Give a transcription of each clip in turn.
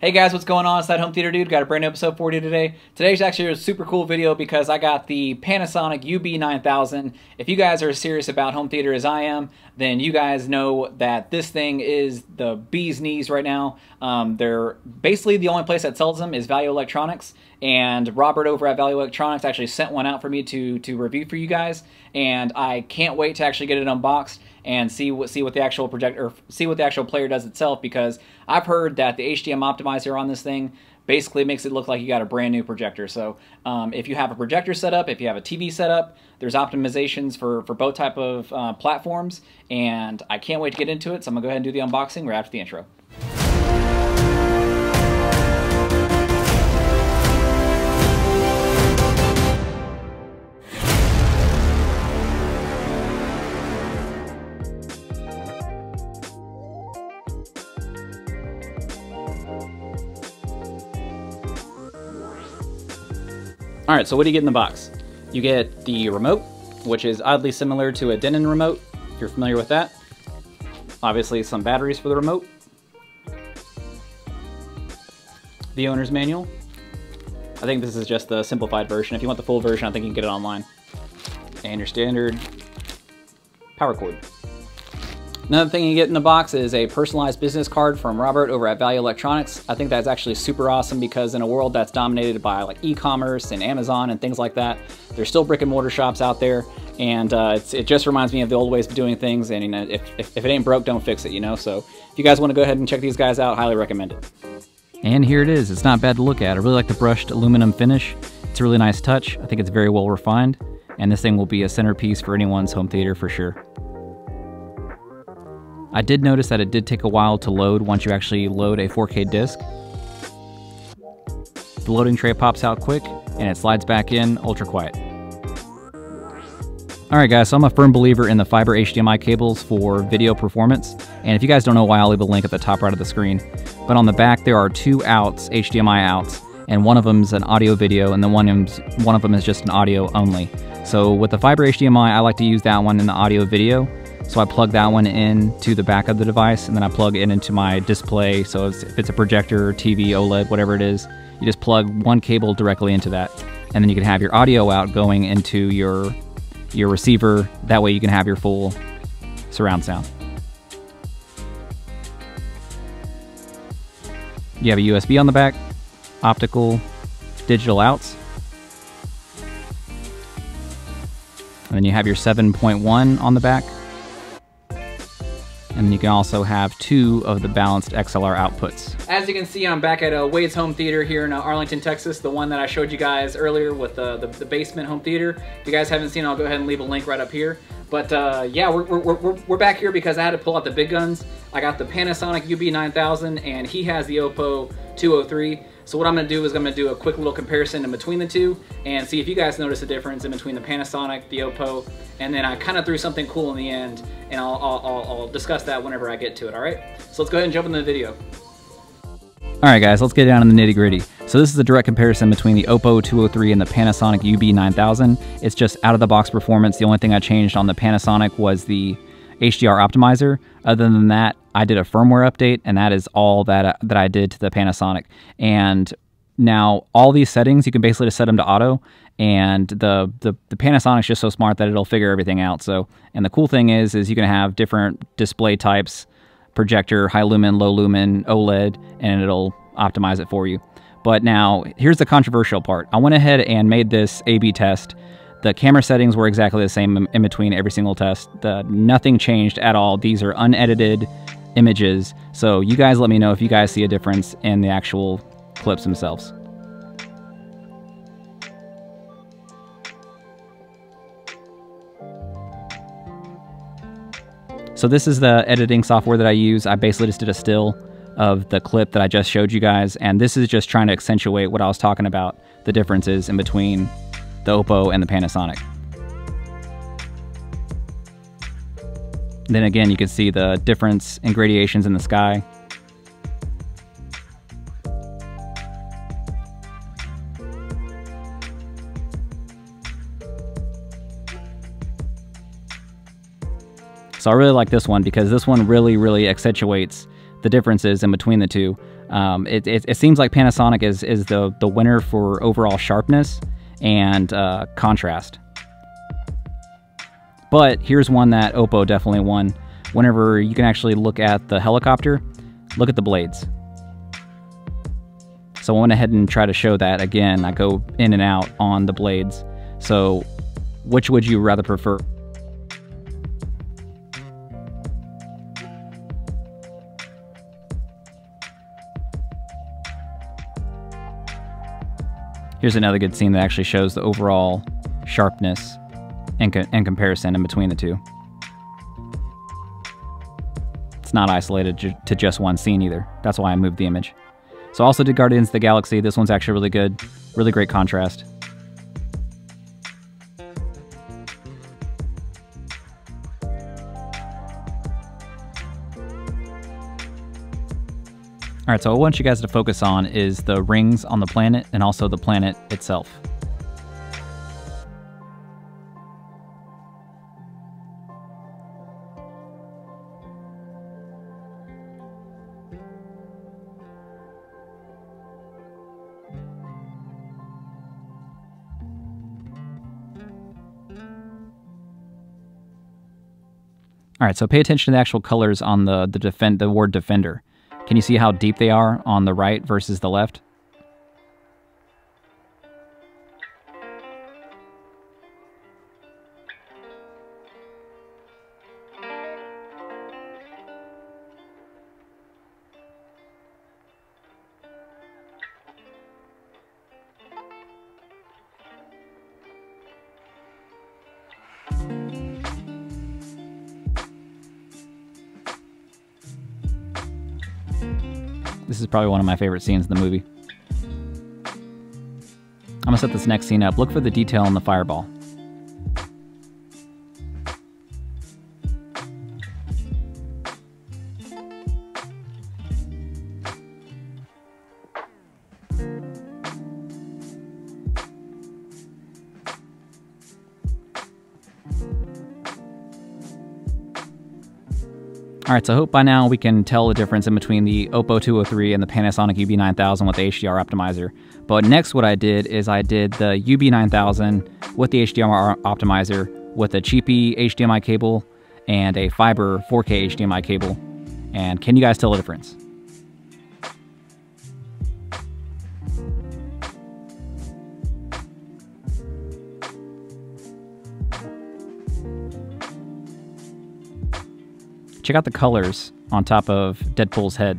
Hey guys, what's going on? It's that Home Theater Dude. Got a brand new episode for you today. Today's actually a super cool video because I got the Panasonic UB9000. If you guys are as serious about home theater as I am, then you guys know that this thing is the bee's knees right now. They're basically the only place that sells them is Value Electronics, and Robert over at Value Electronics actually sent one out for me to review for you guys, and I can't wait to actually get it unboxed and see what the actual player does itself, because I've heard that the HDR optimizer on this thing basically makes it look like you got a brand new projector. So if you have a projector set up, if you have a TV set up, there's optimizations for both type of platforms, and I can't wait to get into it. So I'm gonna go ahead and do the unboxing right after the intro. All right, so what do you get in the box? You get the remote, which is oddly similar to a Denon remote, if you're familiar with that. Obviously some batteries for the remote. The owner's manual. I think this is just the simplified version. If you want the full version, I think you can get it online. And your standard power cord. Another thing you get in the box is a personalized business card from Robert over at Value Electronics. I think that's actually super awesome, because in a world that's dominated by like e-commerce and Amazon and things like that, there's still brick and mortar shops out there, and it just reminds me of the old ways of doing things, and you know, if it ain't broke, don't fix it, you know? So if you guys want to go ahead and check these guys out, highly recommend it. And here it is. It's not bad to look at. I really like the brushed aluminum finish. It's a really nice touch. I think it's very well refined, and this thing will be a centerpiece for anyone's home theater for sure. I did notice that it did take a while to load once you actually load a 4K disc. The loading tray pops out quick and it slides back in ultra quiet. Alright guys, so I'm a firm believer in the fiber HDMI cables for video performance, and if you guys don't know why, I'll leave a link at the top right of the screen. But on the back there are two outs, HDMI outs, and one of them is an audio video and then one of them is just an audio only. So with the fiber HDMI, I like to use that one in the audio video. So I plug that one in to the back of the device, and then I plug it into my display. So if it's a projector, TV, OLED, whatever it is, you just plug one cable directly into that. And then you can have your audio out going into your receiver. That way you can have your full surround sound. You have a USB on the back, optical, digital outs. And then you have your 7.1 on the back. And you can also have two of the balanced XLR outputs. As you can see, I'm back at Wade's Home Theater here in Arlington, Texas, the one that I showed you guys earlier with the basement home theater. If you guys haven't seen, I'll go ahead and leave a link right up here. But yeah, we're back here because I had to pull out the big guns. I got the Panasonic UB9000, and he has the Oppo 203. So what I'm gonna do is I'm gonna do a quick little comparison in between the two and see if you guys notice a difference in between the Panasonic, the Oppo, and then I kind of threw something cool in the end, and I'll discuss that whenever I get to it, all right? So let's go ahead and jump into the video. All right guys, let's get down to the nitty gritty. So this is a direct comparison between the Oppo 203 and the Panasonic UB9000. It's just out of the box performance. The only thing I changed on the Panasonic was the HDR optimizer. Other than that, I did a firmware update, and that is all that I did to the Panasonic. And now all these settings, you can basically just set them to auto, and the Panasonic's just so smart that it'll figure everything out. So, and the cool thing is you can have different display types, projector, high lumen, low lumen, OLED, and it'll optimize it for you. But now here's the controversial part. I went ahead and made this A/B test. The camera settings were exactly the same in between every single test. Nothing changed at all. These are unedited images. So you guys let me know if you guys see a difference in the actual clips themselves. So this is the editing software that I use. I basically just did a still of the clip that I just showed you guys. And this is just trying to accentuate what I was talking about, the differences in between the Oppo and the Panasonic. Then again, you can see the difference in gradations in the sky. So I really like this one because this one really accentuates the differences in between the two. It seems like Panasonic is the winner for overall sharpness and contrast. But here's one that Oppo definitely won. Whenever you can actually look at the helicopter, look at the blades. So I went ahead and try to show that again. I go in and out on the blades. So which would you rather prefer? Here's another good scene that actually shows the overall sharpness and comparison in between the two. It's not isolated to just one scene either. That's why I moved the image. So I also did Guardians of the Galaxy. This one's actually really good, really great contrast. All right, so what I want you guys to focus on is the rings on the planet and also the planet itself. All right, so pay attention to the actual colors on the word defender. Can you see how deep they are on the right versus the left? This is probably one of my favorite scenes in the movie. I'm gonna set this next scene up. Look for the detail on the fireball. All right, so I hope by now we can tell the difference in between the Oppo 203 and the Panasonic UB9000 with the HDR optimizer. But next what I did is I did the UB9000 with the HDR optimizer with a cheapy HDMI cable and a fiber 4K HDMI cable. And can you guys tell the difference? Check out the colors on top of Deadpool's head.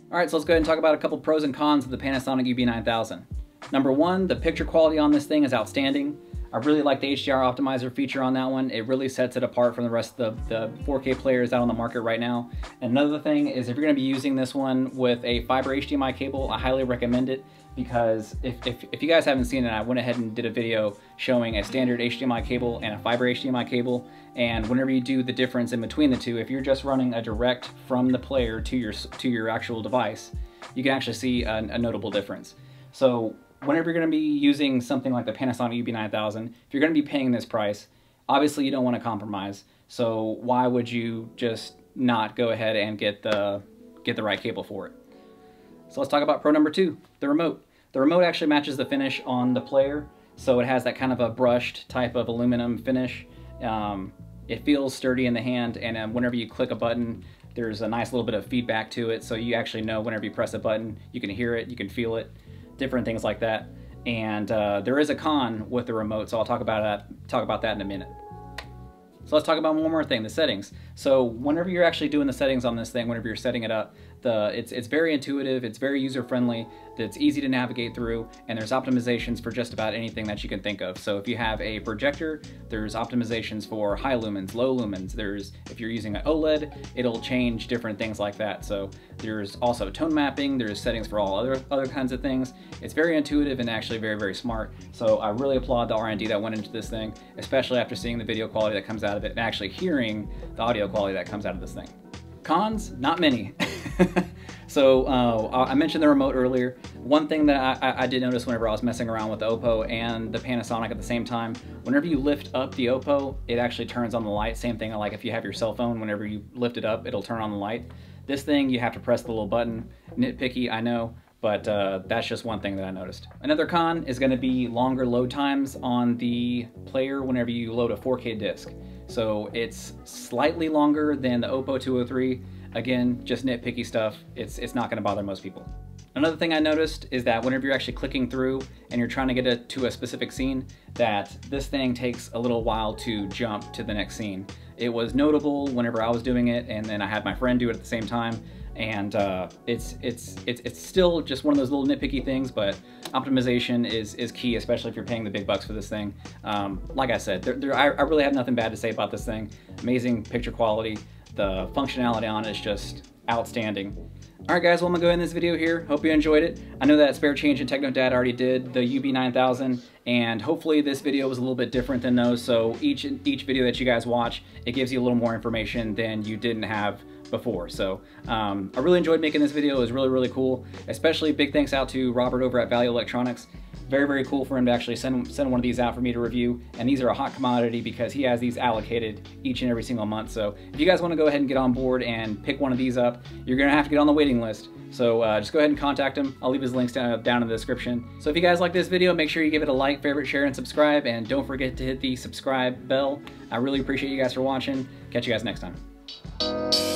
All right, so let's go ahead and talk about a couple pros and cons of the Panasonic UB9000. Number one, the picture quality on this thing is outstanding. I really like the HDR optimizer feature on that one. It really sets it apart from the rest of the 4K players out on the market right now. And another thing is if you're gonna be using this one with a fiber HDMI cable, I highly recommend it because if you guys haven't seen it, I went ahead and did a video showing a standard HDMI cable and a fiber HDMI cable. And whenever you do the difference in between the two, if you're just running a direct from the player to your actual device, you can actually see a notable difference. So, whenever you're going to be using something like the Panasonic UB9000, if you're going to be paying this price, obviously you don't want to compromise. So why would you just not go ahead and get the right cable for it? So let's talk about pro number two, the remote. The remote actually matches the finish on the player. So it has that kind of a brushed type of aluminum finish. It feels sturdy in the hand, and whenever you click a button, there's a nice little bit of feedback to it. So you actually know whenever you press a button, you can hear it, you can feel it. Different things like that. And there is a con with the remote, so I'll talk about that in a minute. So let's talk about one more thing, the settings. So whenever you're actually doing the settings on this thing, whenever you're setting it up, It's very intuitive, it's very user-friendly, it's easy to navigate through, and there's optimizations for just about anything that you can think of. So if you have a projector, there's optimizations for high lumens, low lumens. If you're using an OLED, it'll change different things like that. So there's also tone mapping, there's settings for all other kinds of things. It's very intuitive and actually very, very smart. So I really applaud the R&D that went into this thing, especially after seeing the video quality that comes out of it and actually hearing the audio quality that comes out of this thing. Cons, not many. So I mentioned the remote earlier. One thing that I did notice whenever I was messing around with the Oppo and the Panasonic at the same time, whenever you lift up the Oppo, it actually turns on the light. Same thing like if you have your cell phone, whenever you lift it up, it'll turn on the light. This thing, you have to press the little button. Nitpicky, I know, but that's just one thing that I noticed. Another con is gonna be longer load times on the player whenever you load a 4K disc. So it's slightly longer than the Oppo 203. Again, just nitpicky stuff. It's not gonna bother most people. Another thing I noticed is that whenever you're actually clicking through and you're trying to get to a specific scene, that this thing takes a little while to jump to the next scene. It was notable whenever I was doing it, and then I had my friend do it at the same time, and it's still just one of those little nitpicky things, but optimization is key, especially if you're paying the big bucks for this thing. Like I said, I really have nothing bad to say about this thing. Amazing picture quality. The functionality on it is just outstanding. All right, guys, well, I'm gonna go end this video here. Hope you enjoyed it. I know that Spare Change and Techno Dad already did the UB9000, and hopefully this video was a little bit different than those. So each video that you guys watch, it gives you a little more information than you didn't have before. So I really enjoyed making this video. It was really, really cool. Especially big thanks out to Robert over at Value Electronics. Very, very cool for him to actually send one of these out for me to review. And these are a hot commodity because he has these allocated each and every single month. So if you guys want to go ahead and get on board and pick one of these up, you're going to have to get on the waiting list. So just go ahead and contact him. I'll leave his links down in the description. So if you guys like this video, make sure you give it a like, favorite, share, and subscribe. And don't forget to hit the subscribe bell. I really appreciate you guys for watching. Catch you guys next time.